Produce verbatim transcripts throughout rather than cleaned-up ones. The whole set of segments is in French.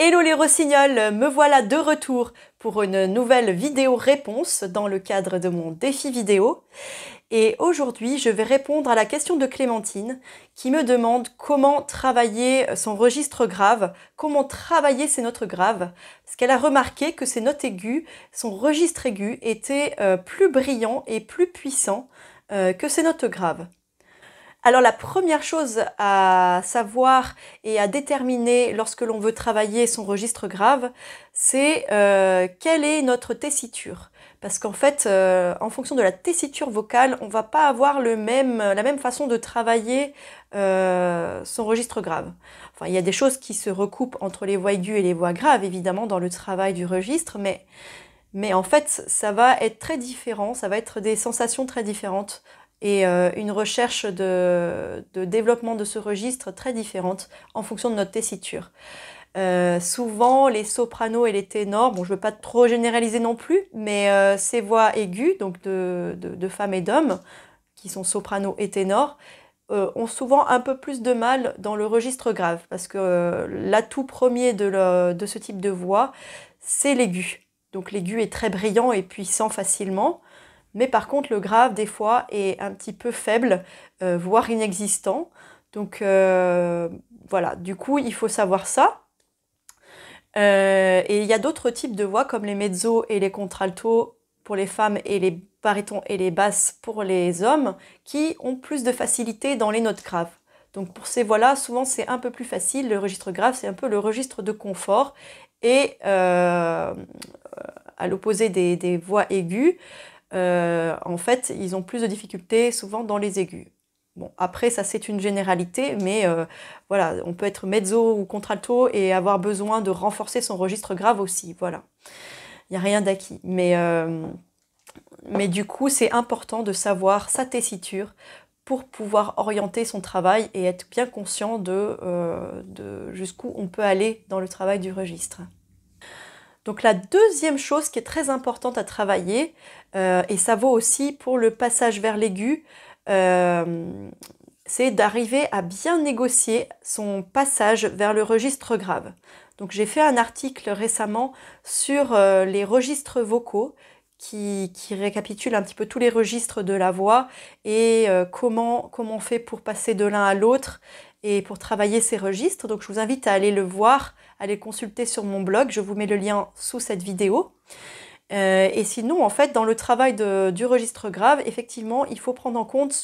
Hello les rossignols, me voilà de retour pour une nouvelle vidéo réponse dans le cadre de mon défi vidéo. Et aujourd'hui, je vais répondre à la question de Clémentine qui me demande comment travailler son registre grave, comment travailler ses notes graves, parce qu'elle a remarqué que ses notes aiguës, son registre aigu était euh, plus brillant et plus puissant euh, que ses notes graves. Alors la première chose à savoir et à déterminer lorsque l'on veut travailler son registre grave, c'est euh, quelle est notre tessiture. Parce qu'en fait, euh, en fonction de la tessiture vocale, on ne va pas avoir le même, la même façon de travailler euh, son registre grave. Enfin, il y a des choses qui se recoupent entre les voix aiguës et les voix graves, évidemment, dans le travail du registre, mais, mais en fait, ça va être très différent, ça va être des sensations très différentes. Et euh, une recherche de, de développement de ce registre très différente en fonction de notre tessiture. Euh, souvent, les sopranos et les ténors, bon, je ne veux pas trop généraliser non plus, mais euh, ces voix aiguës, donc de, de, de femmes et d'hommes, qui sont sopranos et ténors, euh, ont souvent un peu plus de mal dans le registre grave, parce que euh, l'atout premier de, le, de ce type de voix, c'est l'aigu. Donc l'aigu est très brillant et puissant facilement. Mais par contre, le grave, des fois, est un petit peu faible, euh, voire inexistant. Donc, euh, voilà. Du coup, il faut savoir ça. Euh, et il y a d'autres types de voix, comme les mezzos et les contraltos pour les femmes et les barytons et les basses pour les hommes, qui ont plus de facilité dans les notes graves. Donc, pour ces voix-là, souvent, c'est un peu plus facile. Le registre grave, c'est un peu le registre de confort. Et euh, à l'opposé des, des voix aiguës, Euh, en fait, ils ont plus de difficultés souvent dans les aigus. Bon, après, ça c'est une généralité, mais euh, voilà, on peut être mezzo ou contralto et avoir besoin de renforcer son registre grave aussi, voilà. Il n'y a rien d'acquis. Mais, euh, mais du coup, c'est important de savoir sa tessiture pour pouvoir orienter son travail et être bien conscient de, euh, de jusqu'où on peut aller dans le travail du registre. Donc la deuxième chose qui est très importante à travailler, euh, et ça vaut aussi pour le passage vers l'aigu, euh, c'est d'arriver à bien négocier son passage vers le registre grave. Donc j'ai fait un article récemment sur euh, les registres vocaux qui, qui récapitule un petit peu tous les registres de la voix et euh, comment, comment on fait pour passer de l'un à l'autre et pour travailler ces registres. Donc je vous invite à aller le voir, à aller consulter sur mon blog, je vous mets le lien sous cette vidéo. Euh, et sinon, en fait, dans le travail de, du registre grave, effectivement, il faut prendre en compte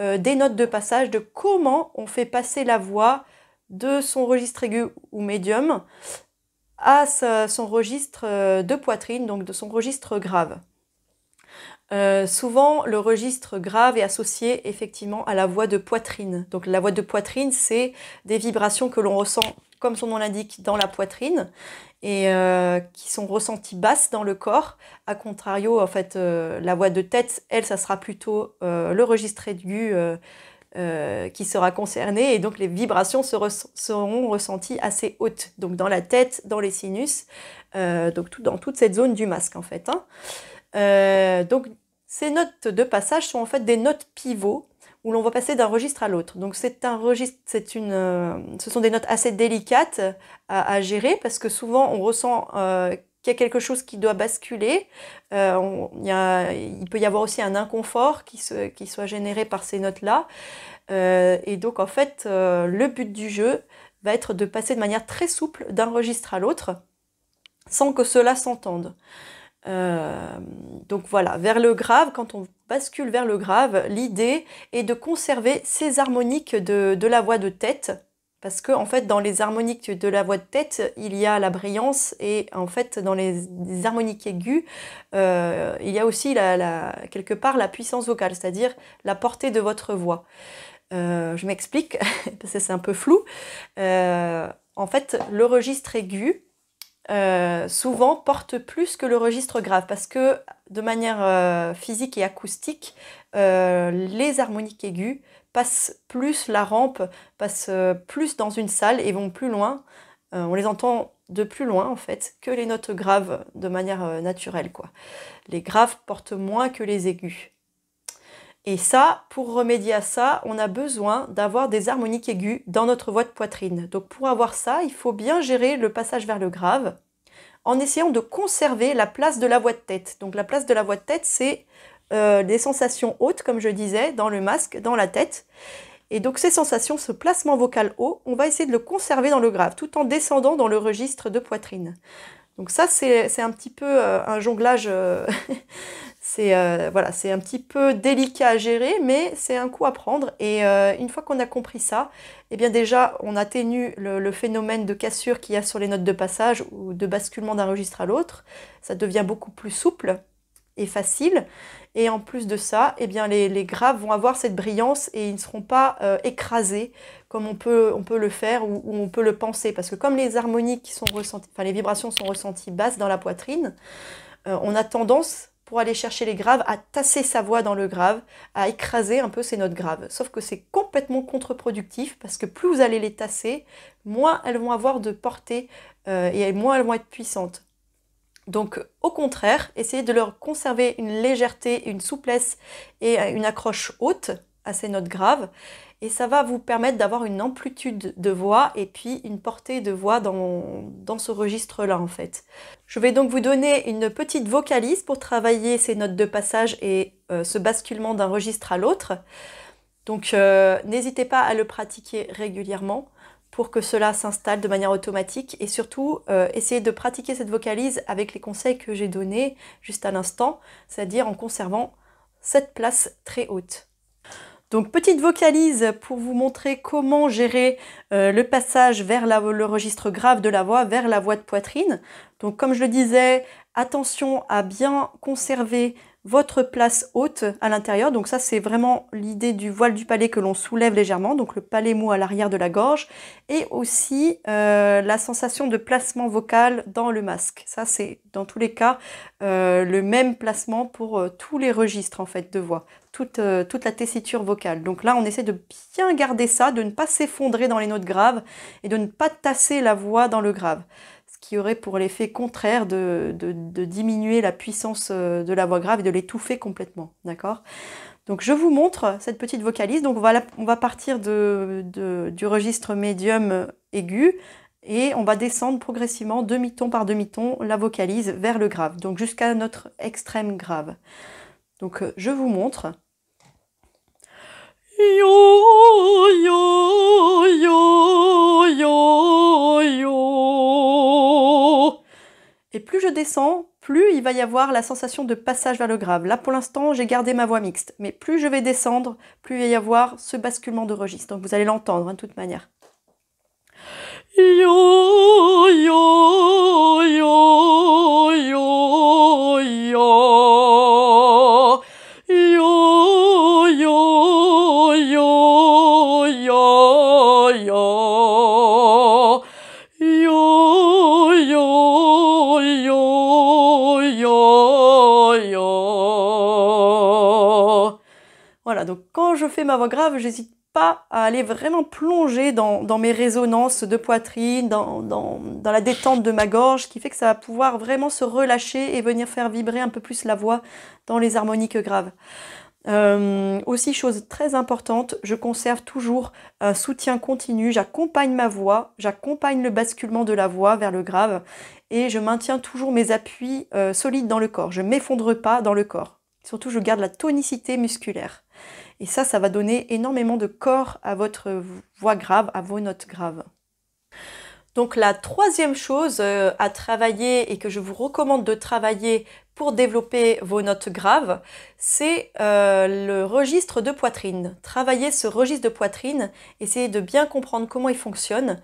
euh, des notes de passage, de comment on fait passer la voix de son registre aigu ou médium à sa, son registre de poitrine, donc de son registre grave. Euh, souvent, le registre grave est associé effectivement à la voix de poitrine. Donc la voix de poitrine, c'est des vibrations que l'on ressent, comme son nom l'indique, dans la poitrine et euh, qui sont ressenties basses dans le corps. A contrario, en fait, euh, la voix de tête, elle, ça sera plutôt euh, le registre aigu euh, euh, qui sera concerné et donc les vibrations se re seront ressenties assez hautes, donc dans la tête, dans les sinus, euh, donc tout, dans toute cette zone du masque en fait, hein. Euh, donc ces notes de passage sont en fait des notes pivots où l'on va passer d'un registre à l'autre. Donc c'est un registre, c'est une, euh, ce sont des notes assez délicates à, à gérer parce que souvent on ressent euh, qu'il y a quelque chose qui doit basculer. Euh, on, y a, il peut y avoir aussi un inconfort qui, se, qui soit généré par ces notes-là. Euh, et donc en fait euh, le but du jeu va être de passer de manière très souple d'un registre à l'autre sans que cela s'entende. Euh, donc voilà, vers le grave, quand on bascule vers le grave, l'idée est de conserver ces harmoniques de, de la voix de tête, parce que en fait dans les harmoniques de la voix de tête, il y a la brillance et en fait dans les, les harmoniques aiguës, euh, il y a aussi la, la, quelque part la puissance vocale, c'est-à-dire la portée de votre voix. Euh, je m'explique, parce que c'est un peu flou. Euh, en fait, le registre aigu, Euh, souvent porte plus que le registre grave parce que de manière euh, physique et acoustique, euh, les harmoniques aiguës passent plus la rampe, passent euh, plus dans une salle et vont plus loin. Euh, on les entend de plus loin en fait que les notes graves de manière euh, naturelle, quoi. Les graves portent moins que les aigus. Et ça, pour remédier à ça, on a besoin d'avoir des harmoniques aiguës dans notre voix de poitrine. Donc pour avoir ça, il faut bien gérer le passage vers le grave en essayant de conserver la place de la voix de tête. Donc la place de la voix de tête, c'est euh, des sensations hautes, comme je disais, dans le masque, dans la tête. Et donc ces sensations, ce placement vocal haut, on va essayer de le conserver dans le grave, tout en descendant dans le registre de poitrine. Donc ça, c'est un petit peu euh, un jonglage, euh, c'est euh, voilà, c'est un petit peu délicat à gérer, mais c'est un coup à prendre. Et euh, une fois qu'on a compris ça, eh bien déjà, on atténue le, le phénomène de cassure qu'il y a sur les notes de passage ou de basculement d'un registre à l'autre. Ça devient beaucoup plus souple et facile. Et en plus de ça, eh bien les, les graves vont avoir cette brillance et ils ne seront pas euh, écrasés comme on peut, on peut le faire ou, ou on peut le penser. Parce que comme les harmoniques sont ressenties, enfin les vibrations sont ressenties basses dans la poitrine, euh, on a tendance, pour aller chercher les graves, à tasser sa voix dans le grave, à écraser un peu ces notes graves. Sauf que c'est complètement contre-productif parce que plus vous allez les tasser, moins elles vont avoir de portée euh, et moins elles vont être puissantes. Donc au contraire, essayez de leur conserver une légèreté, une souplesse et une accroche haute à ces notes graves. Et ça va vous permettre d'avoir une amplitude de voix et puis une portée de voix dans, dans ce registre-là en fait. Je vais donc vous donner une petite vocalise pour travailler ces notes de passage et euh, ce basculement d'un registre à l'autre. Donc euh, n'hésitez pas à le pratiquer régulièrement pour que cela s'installe de manière automatique et surtout euh, essayez de pratiquer cette vocalise avec les conseils que j'ai donnés juste à l'instant, c'est-à-dire en conservant cette place très haute. Donc petite vocalise pour vous montrer comment gérer euh, le passage vers la, le registre grave de la voix, vers la voix de poitrine. Donc comme je le disais, attention à bien conserver votre place haute à l'intérieur. Donc ça, c'est vraiment l'idée du voile du palais que l'on soulève légèrement, donc le palais mou à l'arrière de la gorge, et aussi euh, la sensation de placement vocal dans le masque. Ça, c'est dans tous les cas euh, le même placement pour euh, tous les registres en fait de voix, toute, euh, toute la tessiture vocale. Donc là, on essaie de bien garder ça, de ne pas s'effondrer dans les notes graves et de ne pas tasser la voix dans le grave, qui aurait pour l'effet contraire de, de, de diminuer la puissance de la voix grave et de l'étouffer complètement, d'accord? Donc je vous montre cette petite vocalise. Donc on va, on va partir de, de, du registre médium aigu et on va descendre progressivement demi-ton par demi-ton la vocalise vers le grave, donc jusqu'à notre extrême grave. Donc je vous montre. Yo, yo, yo, yo, yo. Et plus je descends, plus il va y avoir la sensation de passage vers le grave. Là, pour l'instant, j'ai gardé ma voix mixte. Mais plus je vais descendre, plus il va y avoir ce basculement de registre. Donc, vous allez l'entendre, hein, de toute manière. Yo, yo, yo, yo, yo. Yo, yo, yo, yo, yo. Yo, yo, yo, yo, yo. Voilà, donc quand je fais ma voix grave, j'hésite pas à aller vraiment plonger dans, dans mes résonances de poitrine, dans, dans, dans la détente de ma gorge, ce qui fait que ça va pouvoir vraiment se relâcher et venir faire vibrer un peu plus la voix dans les harmoniques graves. Euh, aussi, chose très importante, je conserve toujours un soutien continu, j'accompagne ma voix, j'accompagne le basculement de la voix vers le grave et je maintiens toujours mes appuis euh, solides dans le corps, je ne m'effondre pas dans le corps. Surtout, je garde la tonicité musculaire. Et ça, ça va donner énormément de corps à votre voix grave, à vos notes graves. Donc la troisième chose à travailler et que je vous recommande de travailler pour développer vos notes graves, c'est euh, le registre de poitrine. Travaillez ce registre de poitrine, essayez de bien comprendre comment il fonctionne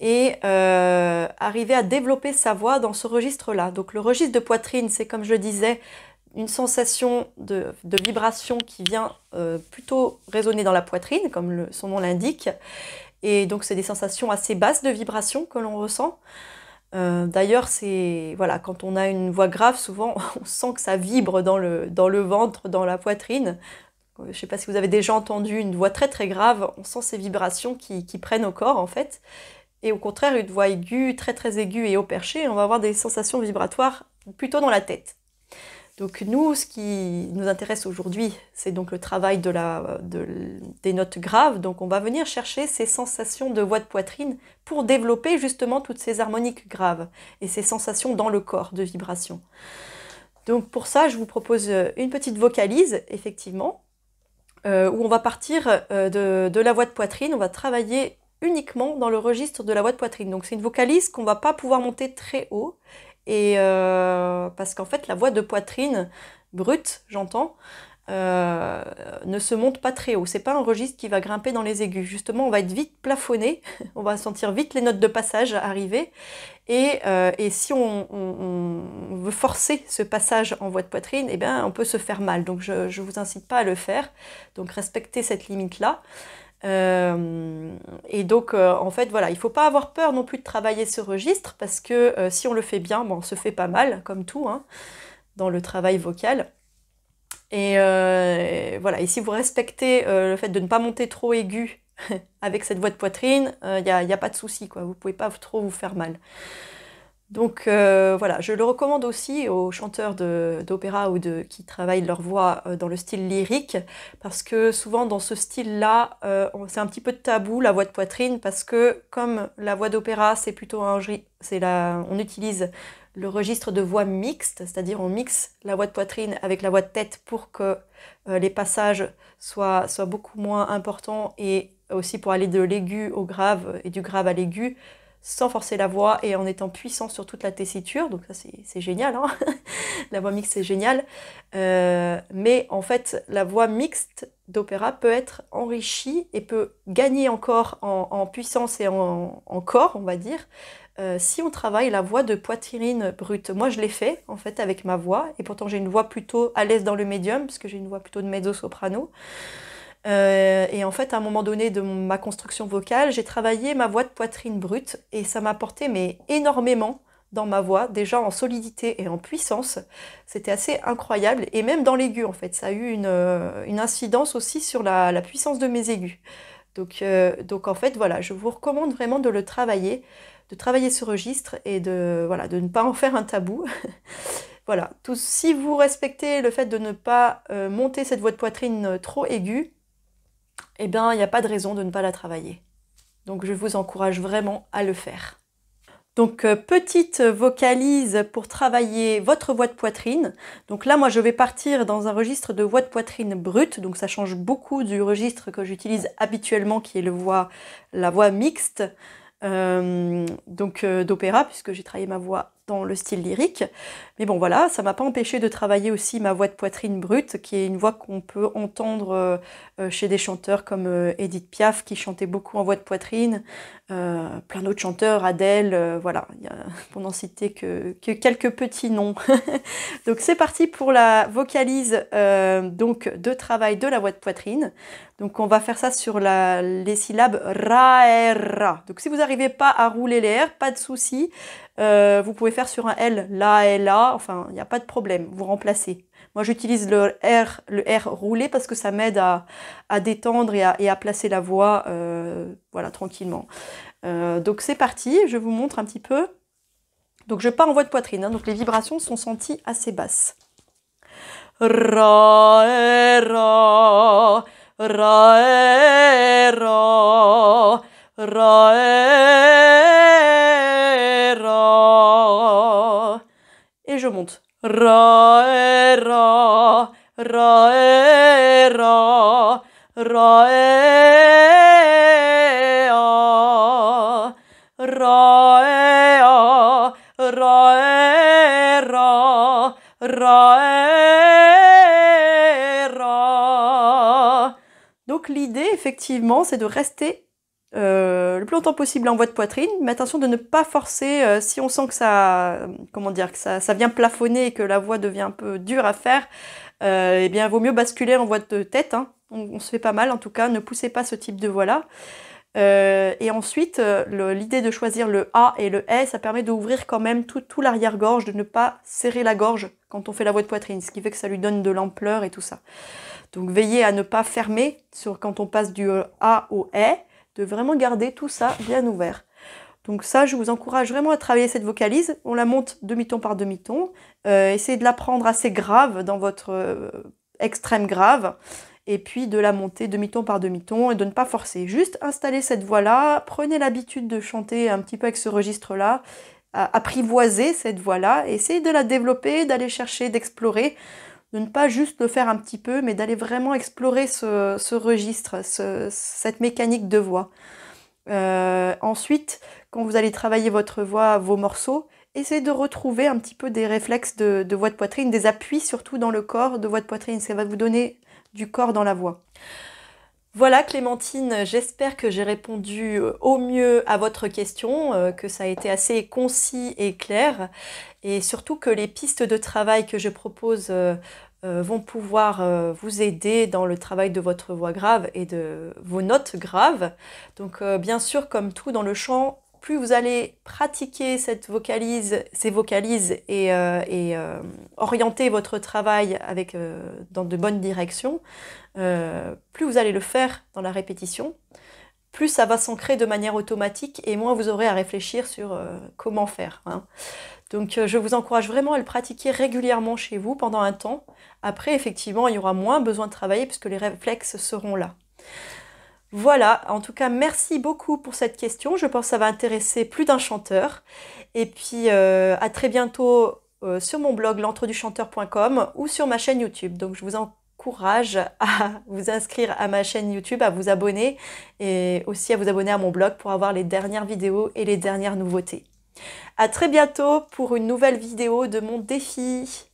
et euh, arrivez à développer sa voix dans ce registre-là. Donc le registre de poitrine, c'est comme je le disais, une sensation de, de vibration qui vient euh, plutôt résonner dans la poitrine, comme le, son nom l'indique. Et donc, c'est des sensations assez basses de vibration que l'on ressent. Euh, D'ailleurs, c'est voilà, quand on a une voix grave, souvent, on sent que ça vibre dans le, dans le ventre, dans la poitrine. Je ne sais pas si vous avez déjà entendu une voix très très grave, on sent ces vibrations qui, qui prennent au corps, en fait. Et au contraire, une voix aiguë, très très aiguë et haut perché, on va avoir des sensations vibratoires plutôt dans la tête. Donc nous, ce qui nous intéresse aujourd'hui, c'est donc le travail de la, de, des notes graves. Donc on va venir chercher ces sensations de voix de poitrine pour développer justement toutes ces harmoniques graves et ces sensations dans le corps de vibration. Donc pour ça, je vous propose une petite vocalise, effectivement, euh, où on va partir de, de la voix de poitrine, on va travailler uniquement dans le registre de la voix de poitrine. Donc c'est une vocalise qu'on ne va pas pouvoir monter très haut. Et euh, parce qu'en fait, la voix de poitrine brute, j'entends, euh, ne se monte pas très haut. C'est pas un registre qui va grimper dans les aigus. Justement, on va être vite plafonné, on va sentir vite les notes de passage arriver. Et, euh, et si on, on, on veut forcer ce passage en voix de poitrine, eh bien, on peut se faire mal. Donc, je ne vous incite pas à le faire. Donc, respectez cette limite-là. Euh, et donc euh, en fait voilà, il faut pas avoir peur non plus de travailler ce registre, parce que euh, si on le fait bien, bon, on se fait pas mal comme tout hein, dans le travail vocal. Et, euh, et voilà, et si vous respectez euh, le fait de ne pas monter trop aigu avec cette voix de poitrine, il euh, n'y a, y a pas de souci quoi, vous pouvez pas trop vous faire mal. Donc euh, voilà, je le recommande aussi aux chanteurs d'opéra ou de, qui travaillent leur voix dans le style lyrique, parce que souvent dans ce style-là, euh, c'est un petit peu tabou la voix de poitrine, parce que comme la voix d'opéra, c'est plutôt un, c'est la, on utilise le registre de voix mixte, c'est-à-dire on mixe la voix de poitrine avec la voix de tête pour que euh, les passages soient, soient beaucoup moins importants, et aussi pour aller de l'aigu au grave et du grave à l'aigu, sans forcer la voix et en étant puissant sur toute la tessiture. Donc ça, c'est génial, hein. La voix mixte, c'est génial. Euh, mais en fait, la voix mixte d'opéra peut être enrichie et peut gagner encore en, en puissance et en, en corps, on va dire, euh, si on travaille la voix de poitrine brute. Moi, je l'ai fait, en fait, avec ma voix. Et pourtant, j'ai une voix plutôt à l'aise dans le médium, parce que j'ai une voix plutôt de mezzo-soprano. Euh, et en fait, à un moment donné de ma construction vocale, j'ai travaillé ma voix de poitrine brute, et ça m'a apporté mais énormément dans ma voix, déjà en solidité et en puissance. C'était assez incroyable, et même dans l'aigu en fait, ça a eu une, une incidence aussi sur la, la puissance de mes aigus. Donc, euh, donc en fait voilà, je vous recommande vraiment de le travailler, de travailler ce registre, et de, voilà, de ne pas en faire un tabou. Voilà, tout, si vous respectez le fait de ne pas euh, monter cette voix de poitrine trop aiguë, eh bien, il n'y a pas de raison de ne pas la travailler. Donc, je vous encourage vraiment à le faire. Donc, euh, petite vocalise pour travailler votre voix de poitrine. Donc là, moi, je vais partir dans un registre de voix de poitrine brute. Donc, ça change beaucoup du registre que j'utilise habituellement, qui est le voix, la voix mixte euh, donc euh, d'opéra, puisque j'ai travaillé ma voix dans le style lyrique. Mais bon, voilà, ça m'a pas empêché de travailler aussi ma voix de poitrine brute, qui est une voix qu'on peut entendre euh, chez des chanteurs comme euh, Edith Piaf, qui chantait beaucoup en voix de poitrine, euh, plein d'autres chanteurs, Adèle, euh, voilà, y a, pour n'en citer que, que quelques petits noms. Donc c'est parti pour la vocalise euh, donc, de travail de la voix de poitrine. Donc on va faire ça sur la, les syllabes ra et ra. Donc si vous n'arrivez pas à rouler les R, pas de souci. Euh, vous pouvez faire sur un L, là et là, enfin, il n'y a pas de problème, vous remplacez. Moi, j'utilise le R, le R roulé, parce que ça m'aide à, à détendre et à, et à placer la voix euh, voilà, tranquillement. Euh, donc, c'est parti, je vous montre un petit peu. Donc, je pars en voix de poitrine, hein, donc les vibrations sont senties assez basses. Ra, et ra, ra, et ra, ra, et et je monte. Ra et ra, ra et ra, ra et a, ra et a, ra et ra, ra et ra. Donc l'idée effectivement, c'est de rester Euh, le plus longtemps possible en voix de poitrine, mais attention de ne pas forcer. Euh, si on sent que ça, comment dire, que ça, ça vient plafonner et que la voix devient un peu dure à faire, euh, eh bien, il vaut mieux basculer en voix de tête. Hein. On, on se fait pas mal, en tout cas, ne poussez pas ce type de voix-là. Euh, et ensuite, euh, l'idée de choisir le A et le E, ça permet d'ouvrir quand même tout, tout l'arrière-gorge, de ne pas serrer la gorge quand on fait la voix de poitrine, ce qui fait que ça lui donne de l'ampleur et tout ça. Donc, veillez à ne pas fermer sur quand on passe du A au E, de vraiment garder tout ça bien ouvert. Donc ça, je vous encourage vraiment à travailler cette vocalise. On la monte demi-ton par demi-ton. Euh, essayez de la prendre assez grave dans votre euh, extrême grave. Et puis de la monter demi-ton par demi-ton et de ne pas forcer. Juste installer cette voix-là. Prenez l'habitude de chanter un petit peu avec ce registre-là. Apprivoiser cette voix-là. Essayez de la développer, d'aller chercher, d'explorer. De ne pas juste le faire un petit peu, mais d'aller vraiment explorer ce, ce registre, ce, cette mécanique de voix. Euh, ensuite, quand vous allez travailler votre voix, vos morceaux, essayez de retrouver un petit peu des réflexes de, de voix de poitrine, des appuis surtout dans le corps de voix de poitrine. Ça va vous donner du corps dans la voix. Voilà Clémentine, j'espère que j'ai répondu au mieux à votre question, que ça a été assez concis et clair, et surtout que les pistes de travail que je propose vont pouvoir vous aider dans le travail de votre voix grave et de vos notes graves. Donc bien sûr, comme tout dans le chant, plus vous allez pratiquer cette vocalise, ces vocalises et, euh, et euh, orienter votre travail avec, euh, dans de bonnes directions, euh, plus vous allez le faire dans la répétition, plus ça va s'ancrer de manière automatique et moins vous aurez à réfléchir sur euh, comment faire, hein. Donc euh, je vous encourage vraiment à le pratiquer régulièrement chez vous pendant un temps. Après, effectivement, il y aura moins besoin de travailler puisque les réflexes seront là. Voilà, en tout cas, merci beaucoup pour cette question. Je pense que ça va intéresser plus d'un chanteur. Et puis, euh, à très bientôt euh, sur mon blog l'entreduchanteur point com ou sur ma chaîne YouTube. Donc, je vous encourage à vous inscrire à ma chaîne YouTube, à vous abonner et aussi à vous abonner à mon blog pour avoir les dernières vidéos et les dernières nouveautés. À très bientôt pour une nouvelle vidéo de mon défi.